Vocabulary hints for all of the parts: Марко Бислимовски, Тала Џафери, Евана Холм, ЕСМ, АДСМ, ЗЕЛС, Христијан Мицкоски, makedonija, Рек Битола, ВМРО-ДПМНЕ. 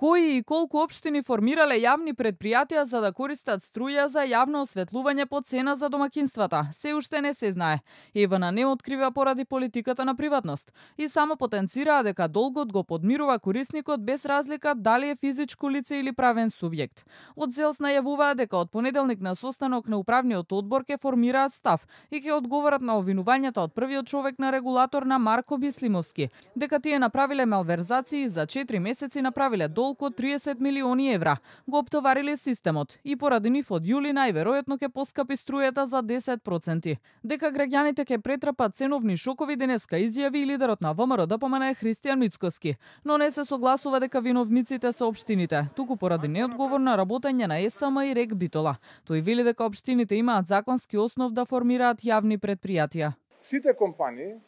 кои и колку општини формирале јавни предпријатија за да користат струја за јавно осветлување по цена за домакинствата, се уште не се знае. Евана не открива поради политиката на приватност и само потенцираа дека долгот го подмирува корисникот без разлика дали е физичко лице или правен субјект. Од ЗЕЛС најавуваа дека од понеделник на состанок на управниот одбор ќе формираат став и ќе одговорат на обвинувањата од првиот човек на регулатор на Марко Бислимовски, дека тие направиле малверзации и за 4 месеци направиле долг од 30 милиони евра. Го оптовариле системот и поради нив од јули најверојатно ќе поскапи струјата за 10%. Дека граѓаните ќе претрпат ценовни шокови денеска изјави и лидерот на ВМРО-ДПМНЕ Христијан Мицкоски, но не се согласува дека виновниците се општините, туку поради неодговорно работење на ЕСМ и Рек Битола. Тој вели дека општините имаат законски основ да формираат јавни предпријатија. Сите компании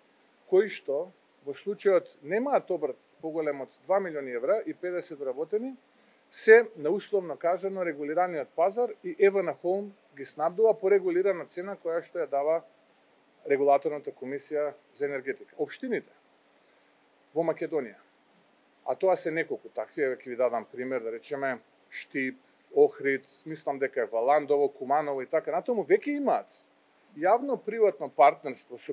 кои што во случајот немаат обрт поголем од 2 милиони евра и 50 работени, се на условно кажано регулираниот пазар и Евана Холм ги снабдува по регулирана цена која што ја дава регулаторната комисија за енергетика. Општините во Македонија, а тоа се неколку такви, еве ќе ви дадам пример, да речеме Штип, Охрид, мислам дека е Валандово, Куманово и така натаму, веќе имаат јавно-приватно партнерство со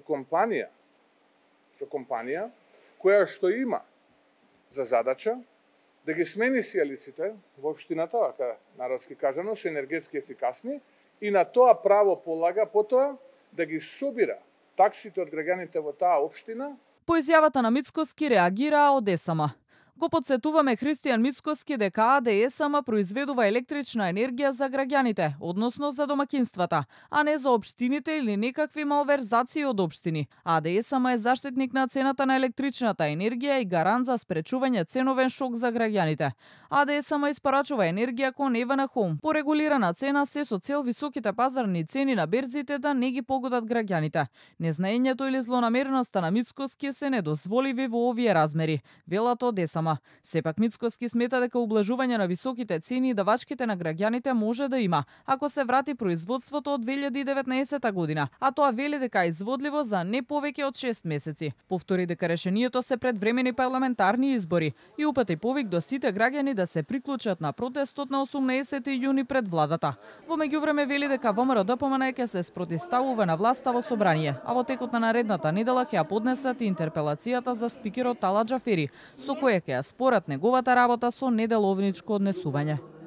компанија која што има за задача да ги смени сијалиците во општината, вака народски кажано, се енергетски ефикасни и на тоа право полага потоа да ги собира таксите од граѓаните во таа општина. По изјавата на Мицкоски реагираа од ЕСМ. Го подсетуваме Христијан Мицкоски дека АДСМ произведува електрична енергија за граѓаните, односно за домакинствата, а не за општините или некакви малверзации од општини. АДСМ е заштитник на цената на електричната енергија и гарант за спречување ценовен шок за граѓаните. АДСМ испорачува енергија кон Евана Холм по регулирана цена, се со цел високите пазарни цени на берзите да не ги погодат граѓаните. Незнаењето или злонамерноста на Мицкоски се недозволиви во овие размери, велат од ЕСМ. Сепак Мицкоски смета дека ублажување на високите цени и давачките на граѓаните може да има, ако се врати производството од 2019 година, а тоа вели дека е изводливо за не повеќе од 6 месеци. Повтори дека решението се пред времени парламентарни избори и упати повик до сите граѓани да се приклучат на протестот на 18 јуни пред владата. Во меѓувреме вели дека ВМРО-ДПМНЕ ќе се спротиставува на власта во собрание, а во текот на наредната недела ќе ја поднесат и интерпелацијата за спикерот Тала Џафери, со која според неговата работа со неделовничко однесување.